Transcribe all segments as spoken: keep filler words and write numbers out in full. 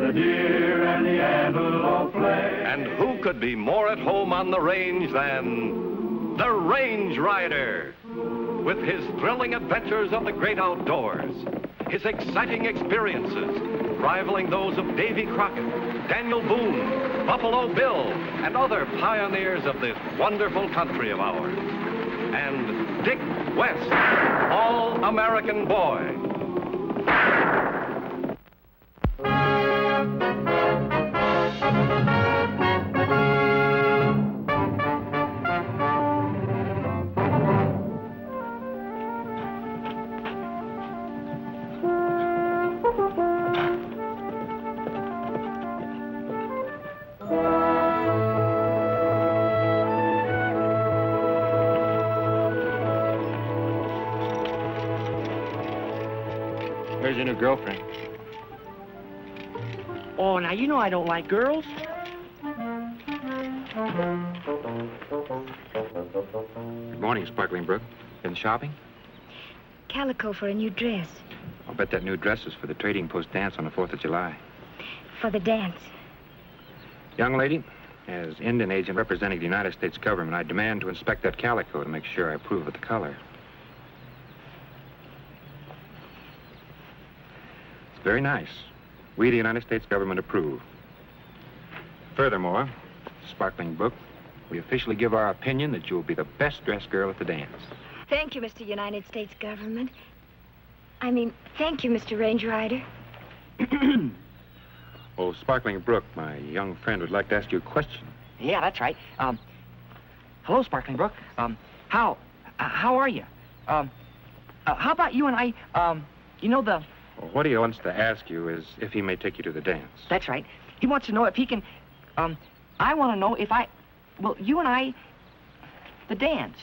the deer and the antelope play. And who could be more at home on the range than the Range Rider? With his thrilling adventures of the great outdoors, his exciting experiences rivaling those of Davy Crockett, Daniel Boone, Buffalo Bill, and other pioneers of this wonderful country of ours. And Dick West, All-American Boy. Where's your new girlfriend? Oh, now you know I don't like girls. Good morning, Sparkling Brooke. Been shopping? Calico for a new dress. I'll bet that new dress is for the trading post dance on the fourth of July. For the dance. Young lady, as Indian agent representing the United States government, I demand to inspect that calico to make sure I approve of the color. Very nice. We, the United States government, approve. Furthermore, Sparkling Brooke, we officially give our opinion that you will be the best-dressed girl at the dance. Thank you, Mister United States government. I mean, thank you, Mister Range Rider. Oh, Sparkling Brooke, my young friend would like to ask you a question. Yeah, that's right. Um, hello, Sparkling Brooke. Um, how, uh, how are you? Um, uh, how about you and I, um, you know, the... What he wants to ask you is if he may take you to the dance. That's right. He wants to know if he can, um, I want to know if I, well, you and I, the dance,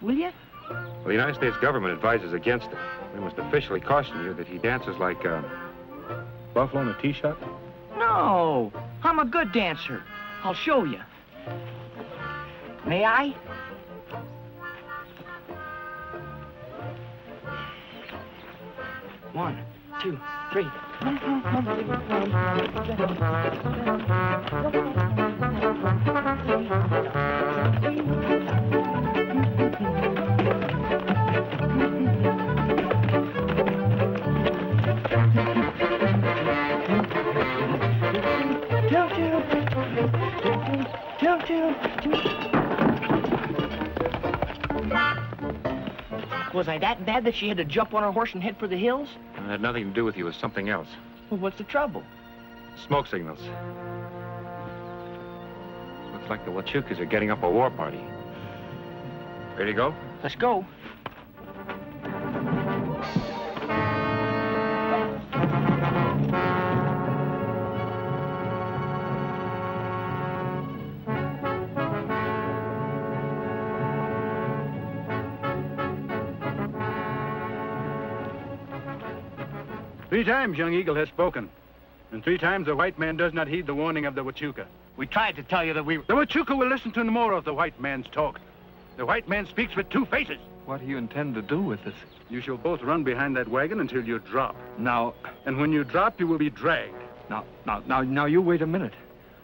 will you? Well, the United States government advises against it. We must officially caution you that he dances like, uh, buffalo in a tea shop. No, I'm a good dancer. I'll show you. May I? One. Two, three. Was I that bad that she had to jump on her horse and head for the hills? It had nothing to do with you, it was something else. Well, what's the trouble? Smoke signals. Looks like the Huachucas are getting up a war party. Ready to go? Let's go. Three times Young Eagle has spoken, and three times the white man does not heed the warning of the Huachuca. We tried to tell you that we... The Huachuca will listen to no more of the white man's talk. The white man speaks with two faces. What do you intend to do with us? You shall both run behind that wagon until you drop. Now... And when you drop, you will be dragged. Now, now, now, now you wait a minute.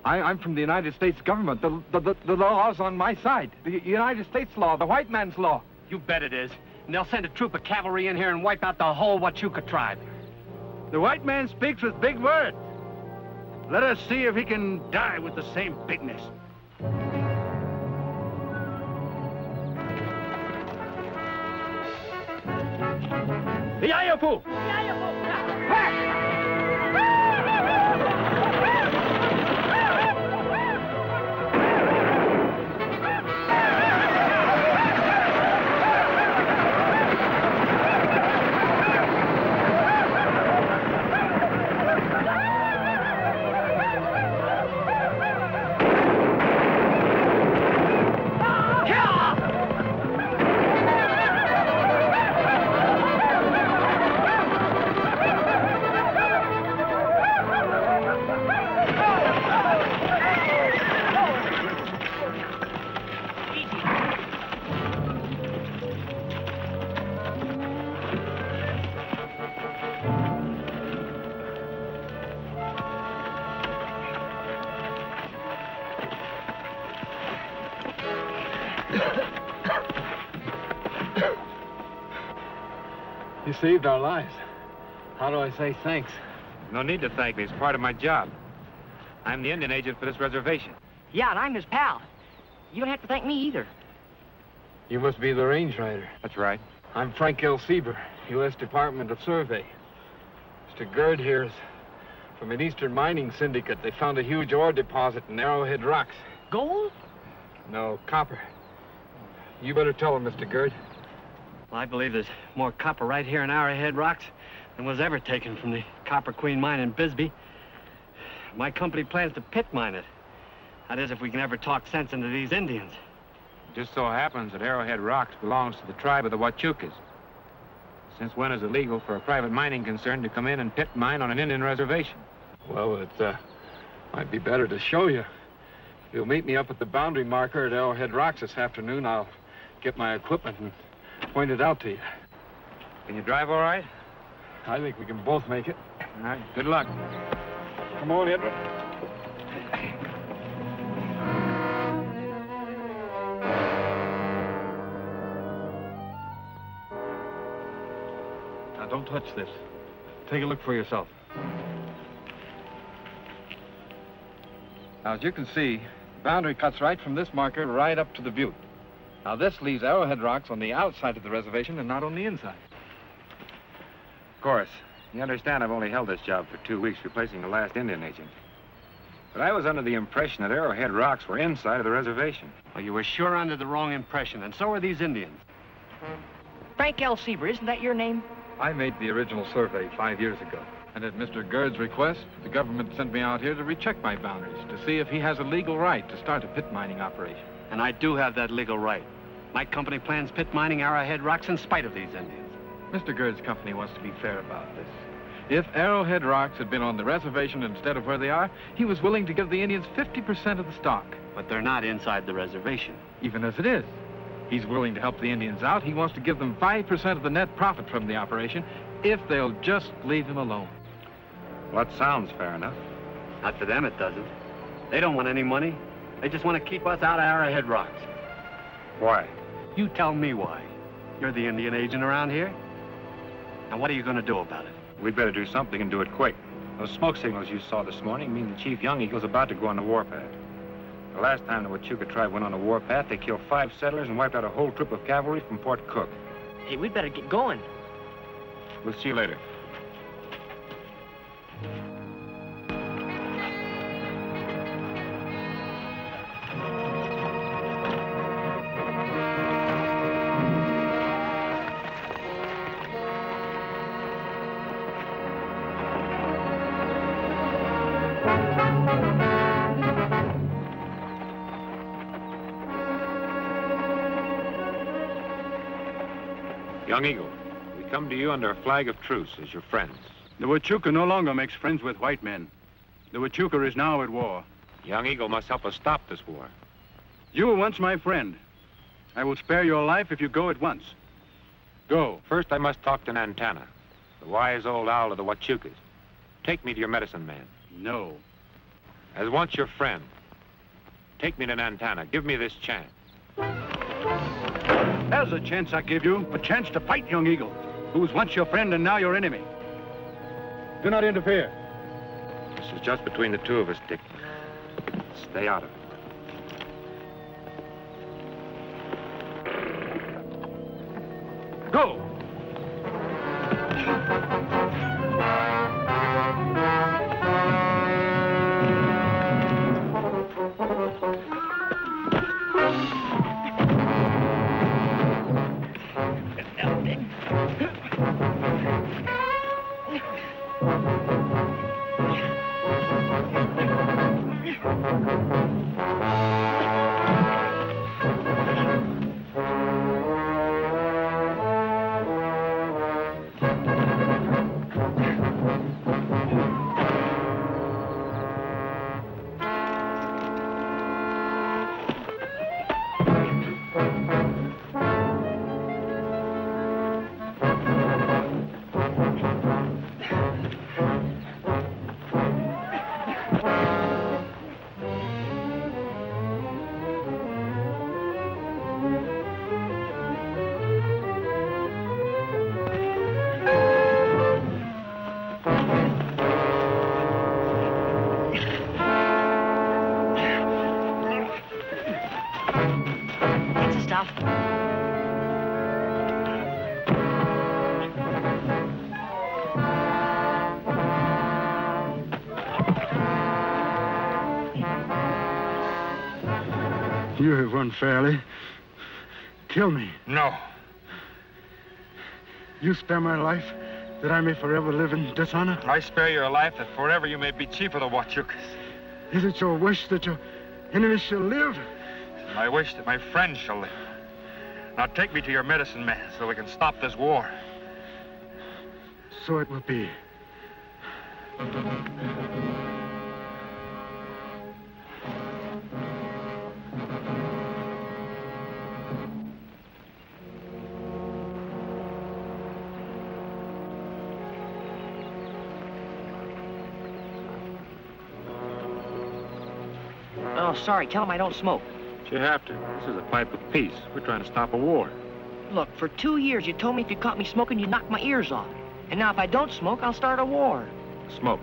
I, I'm from the United States government. The, the, the, the law's on my side. The United States law, the white man's law. You bet it is. And they'll send a troop of cavalry in here and wipe out the whole Huachuca tribe. The white man speaks with big words. Let us see if he can die with the same bigness. Iyayapu! You saved our lives. How do I say thanks? No need to thank me. It's part of my job. I'm the Indian agent for this reservation. Yeah, and I'm his pal. You don't have to thank me either. You must be the Range Rider. That's right. I'm Frank L. Sieber, U S Department of Survey. Mister Gerd here is from an eastern mining syndicate. They found a huge ore deposit in Arrowhead Rocks. Gold? No, copper. You better tell him, Mister Gerd. Well, I believe there's more copper right here in Arrowhead Rocks than was ever taken from the Copper Queen mine in Bisbee. My company plans to pit mine it. That is, if we can ever talk sense into these Indians. It just so happens that Arrowhead Rocks belongs to the tribe of the Huachucas. Since when is it legal for a private mining concern to come in and pit mine on an Indian reservation? Well, it uh, might be better to show you. If you'll meet me up at the boundary marker at Arrowhead Rocks this afternoon, I'll get my equipment and point it out to you. Can you drive all right? I think we can both make it. All right, good luck. Come on, Edwin. Now, don't touch this. Take a look for yourself. Now, as you can see, the boundary cuts right from this marker right up to the butte. Now, this leaves Arrowhead Rocks on the outside of the reservation and not on the inside. Of course. You understand I've only held this job for two weeks, replacing the last Indian agent. But I was under the impression that Arrowhead Rocks were inside of the reservation. Well, you were sure under the wrong impression, and so are these Indians. Frank L. Sieber, isn't that your name? I made the original survey five years ago. And at Mister Gerd's request, the government sent me out here to recheck my boundaries, to see if he has a legal right to start a pit mining operation. And I do have that legal right. My company plans pit mining Arrowhead Rocks in spite of these Indians. Mister Gerd's company wants to be fair about this. If Arrowhead Rocks had been on the reservation instead of where they are, he was willing to give the Indians fifty percent of the stock. But they're not inside the reservation. Even as it is. He's willing to help the Indians out. He wants to give them five percent of the net profit from the operation if they'll just leave him alone. Well, that sounds fair enough. Not for them, it doesn't. They don't want any money. They just want to keep us out of Arrowhead Rocks. Why? You tell me why. You're the Indian agent around here. Now, what are you going to do about it? We'd better do something and do it quick. Those smoke signals you saw this morning mean the Chief Young Eagle's about to go on the warpath. The last time the Motchuka tribe went on the warpath, they killed five settlers and wiped out a whole troop of cavalry from Fort Cook. Hey, we'd better get going. We'll see you later. Young Eagle, we come to you under a flag of truce as your friends. The Huachuca no longer makes friends with white men. The Huachuca is now at war. Young Eagle must help us stop this war. You were once my friend. I will spare your life if you go at once. Go. First, I must talk to Nantana, the wise old owl of the Huachucas. Take me to your medicine man. No. As once your friend, take me to Nantana. Give me this chance. There's a chance I give you, a chance to fight Young Eagle, who was once your friend and now your enemy. Do not interfere. This is just between the two of us, Dick. Stay out of it. Go! You have won fairly. Kill me. No. You spare my life that I may forever live in dishonor? I spare your life that forever you may be chief of the Huachucas. Is it your wish that your enemies shall live? It's my wish that my friends shall live. Now take me to your medicine man so we can stop this war. So it will be. Oh, sorry. Tell him I don't smoke. But you have to. This is a fight for peace. We're trying to stop a war. Look, for two years you told me if you caught me smoking, you'd knock my ears off. And now if I don't smoke, I'll start a war. Smoke.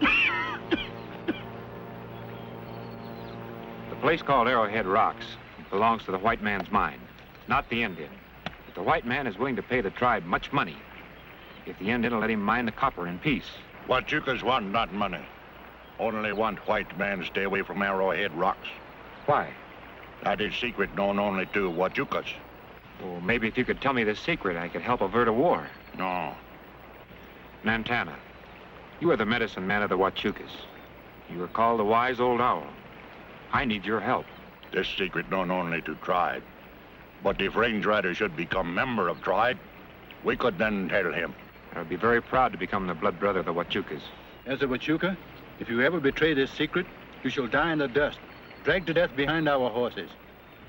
The place called Arrowhead Rocks belongs to the white man's mine, not the Indian. But the white man is willing to pay the tribe much money if the Indian will let him mine the copper in peace. Huachucas want not money. Only want white man stay away from Arrowhead Rocks. Why? That is secret known only to Huachucas. Well, maybe if you could tell me the secret, I could help avert a war. No. Nantana, you are the medicine man of the Huachucas. You are called the wise old owl. I need your help. This secret known only to tribe. But if Range Rider should become member of tribe, we could then tell him. I would be very proud to become the blood brother of the Huachucas. As a Huachuca, if you ever betray this secret, you shall die in the dust, dragged to death behind our horses.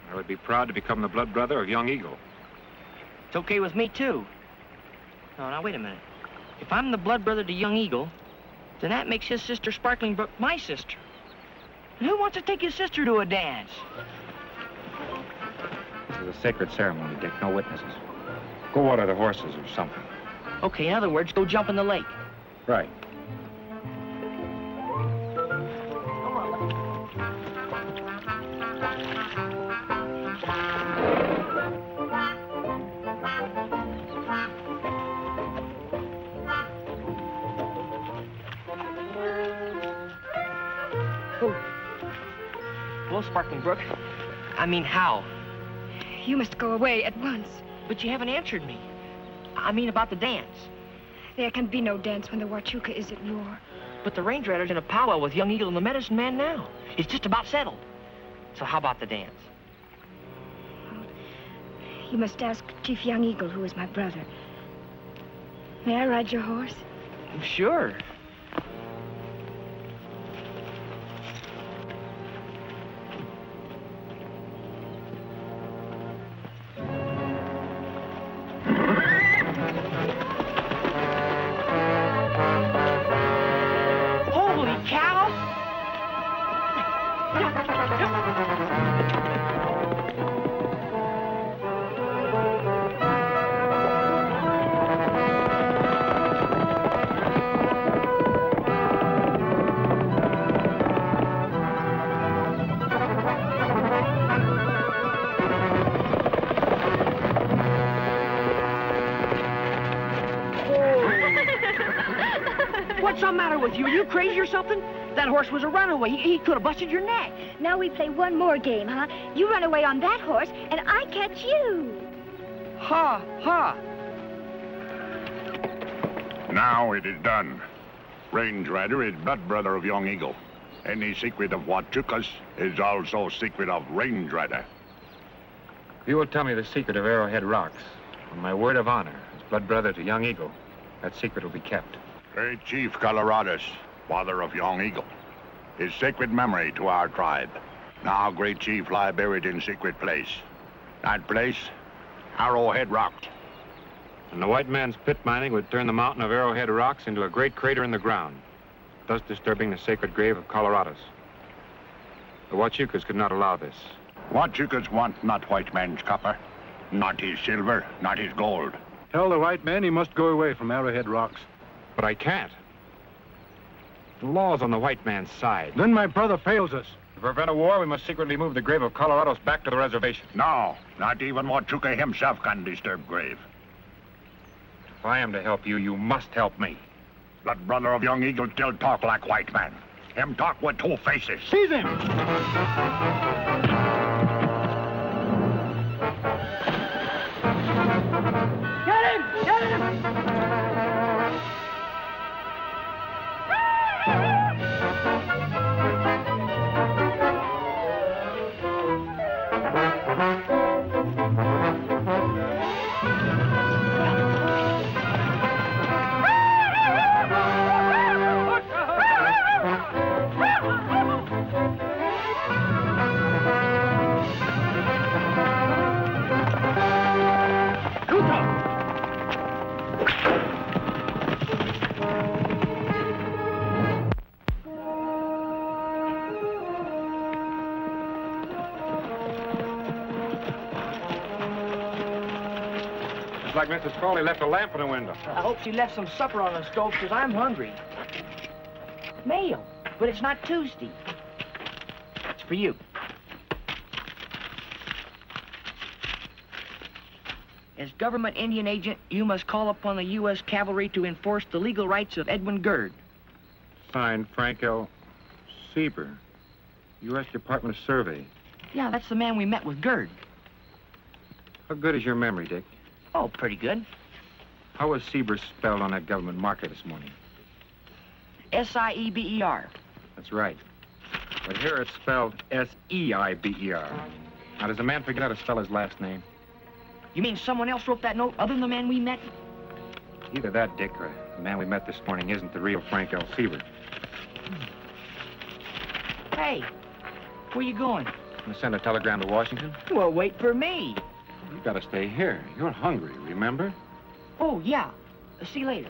I would be proud to become the blood brother of Young Eagle. It's okay with me, too. No, now, wait a minute. If I'm the blood brother to Young Eagle, then that makes his sister, Sparkling Brooke, my sister. And who wants to take his sister to a dance? This is a sacred ceremony, Dick. No witnesses. Go water the horses or something. Okay, in other words, go jump in the lake. Right. Hello, Sparkling Brooke. I mean, how? You must go away at once. But you haven't answered me. I mean about the dance. There can be no dance when the Huachuca is at war. But the Range Rider's in a powwow with Young Eagle and the Medicine Man now. It's just about settled. So how about the dance? Well, you must ask Chief Young Eagle, who is my brother. May I ride your horse? Sure. Crazy or something? That horse was a runaway. He, he could have busted your neck. Now we play one more game, huh? You run away on that horse, and I catch you. Ha, ha. Now it is done. Range Rider is blood brother of Young Eagle. Any secret of Huachucas is also secret of Range Rider. You will tell me the secret of Arrowhead Rocks. On my word of honor, as blood brother to Young Eagle, that secret will be kept. Hey, Chief Colorados, father of Young Eagle, his sacred memory to our tribe. Now, great chief, lie buried in secret place. That place, Arrowhead Rocks. And the white man's pit mining would turn the mountain of Arrowhead Rocks into a great crater in the ground, thus disturbing the sacred grave of Colorados. The Huachucas could not allow this. Huachucas want not white man's copper, not his silver, not his gold. Tell the white man he must go away from Arrowhead Rocks. But I can't. The law's on the white man's side. Then my brother fails us. To prevent a war, we must secretly move the grave of Colorados back to the reservation. No, not even Motchuka himself can disturb grave. If I am to help you, you must help me. Blood brother of Young Eagle still talk like white man. Him talk with two faces. Seize him! Get him! Get him! Like Missus Crowley left a lamp in the window. I hope she left some supper on the stove, because I'm hungry. Mail, but it's not Tuesday. It's for you. As government Indian agent, you must call upon the U S cavalry to enforce the legal rights of Edwin Gerd. Signed, Frank L. Sieber, U S Department of Survey. Yeah, that's the man we met with Gerd. How good is your memory, Dick? Oh, pretty good. How was Sieber spelled on that government marker this morning? S I E B E R. That's right. But here it's spelled S E I B E R. Now, does a man forget how to spell his last name? You mean someone else wrote that note other than the man we met? Either that, Dick, or the man we met this morning isn't the real Frank L. Sieber. Hey, where you going? I'm going to send a telegram to Washington. Well, wait for me. You gotta stay here. You're hungry, remember? Oh, yeah. See you later.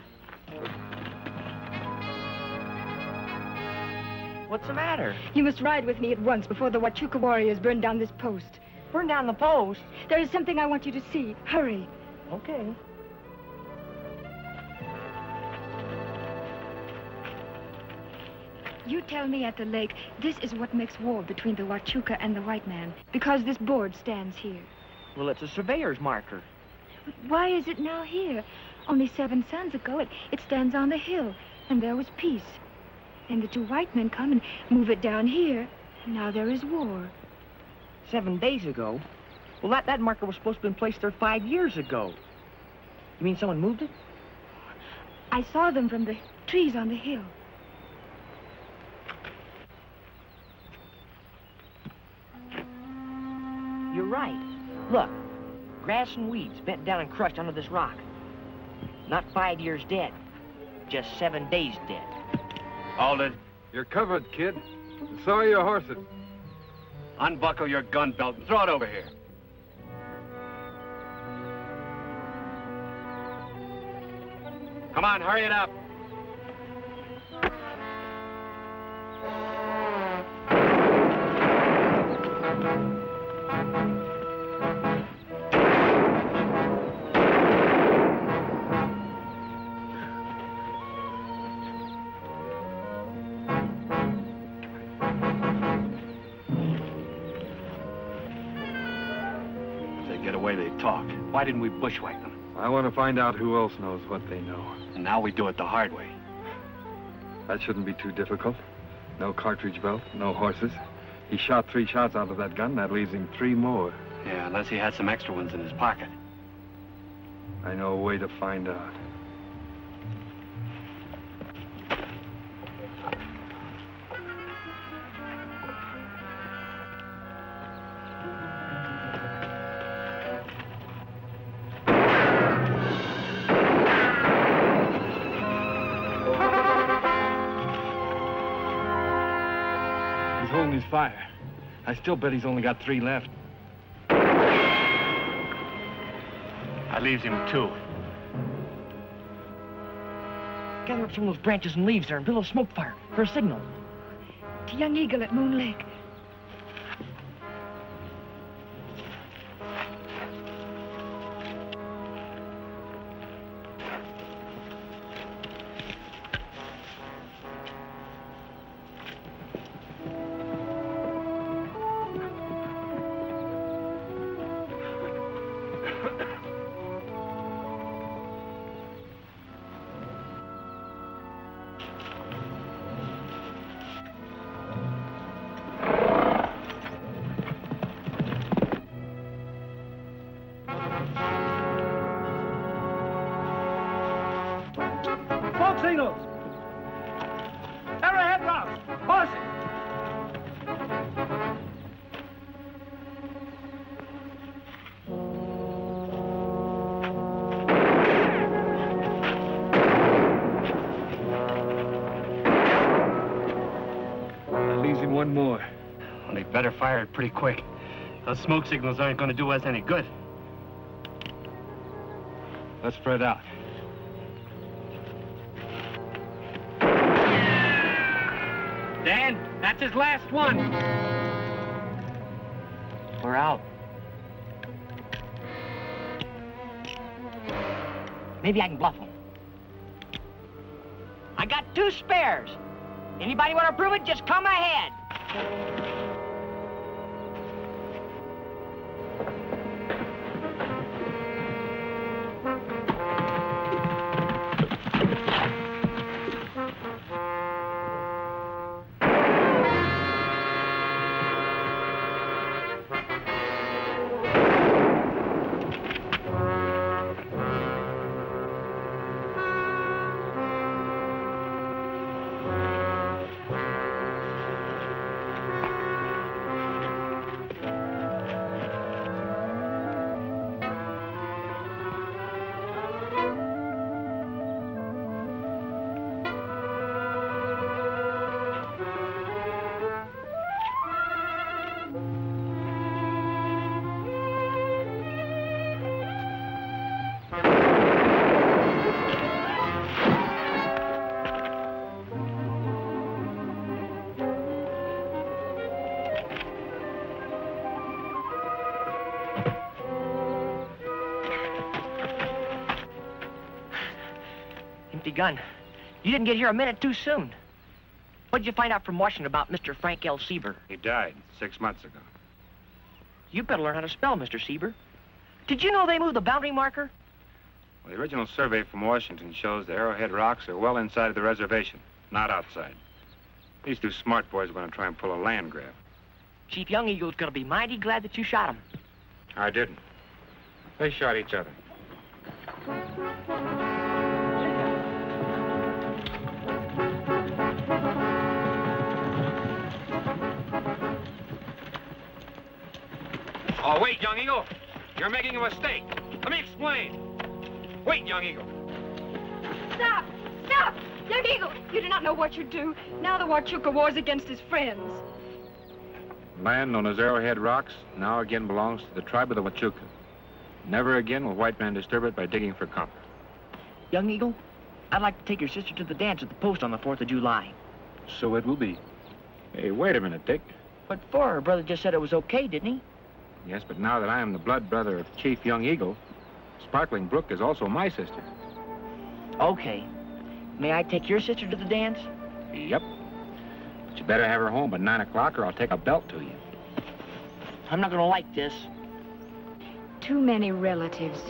What's the matter? You must ride with me at once before the Huachuca warriors burn down this post. Burn down the post? There is something I want you to see. Hurry. Okay. You tell me at the lake, this is what makes war between the Huachuca and the white man, because this board stands here. Well, it's a surveyor's marker. But why is it now here? Only seven suns ago, it, it stands on the hill, and there was peace. Then the two white men come and move it down here, and now there is war. Seven days ago? Well, that, that marker was supposed to have been placed there five years ago. You mean someone moved it? I saw them from the trees on the hill. You're right. Look, grass and weeds bent down and crushed under this rock. Not five years dead, just seven days dead. Alden, you're covered, kid. And so are your horses. Unbuckle your gun belt and throw it over here. Come on, hurry it up. Why didn't we bushwhack them? I want to find out who else knows what they know. And now we do it the hard way. That shouldn't be too difficult. No cartridge belt, no horses. He shot three shots out of that gun, that leaves him three more. Yeah, unless he had some extra ones in his pocket. I know a way to find out. Fire. I still bet he's only got three left. I leaves him two. Gather up some of those branches and leaves there and build a smoke fire for a signal. To Young Eagle at Moon Lake. Well, they better fire it pretty quick. Those smoke signals aren't going to do us any good. Let's spread out. Dan, that's his last one. We're out. Maybe I can bluff him. I got two spares. Anybody want to prove it? Just come ahead. Gun. You didn't get here a minute too soon. What did you find out from Washington about Mister Frank L. Sieber? He died six months ago. You better learn how to spell Mister Sieber. Did you know they moved the boundary marker? Well, the original survey from Washington shows the Arrowhead Rocks are well inside of the reservation, not outside. These two smart boys are going to try and pull a land grab. Chief Young Eagle's going to be mighty glad that you shot him. I didn't. They shot each other. Oh, wait, Young Eagle. You're making a mistake. Let me explain. Wait, Young Eagle. Stop! Stop! Young Eagle, you do not know what you do. Now the Huachuca wars against his friends. Land known as Arrowhead Rocks now again belongs to the tribe of the Huachuca. Never again will white man disturb it by digging for copper. Young Eagle, I'd like to take your sister to the dance at the post on the fourth of July. So it will be. Hey, wait a minute, Dick. But for her brother just said it was okay, didn't he? Yes, but now that I am the blood brother of Chief Young Eagle, Sparkling Brooke is also my sister. Okay. May I take your sister to the dance? Yep. But you better have her home by nine o'clock or I'll take a belt to you. I'm not gonna like this. Too many relatives.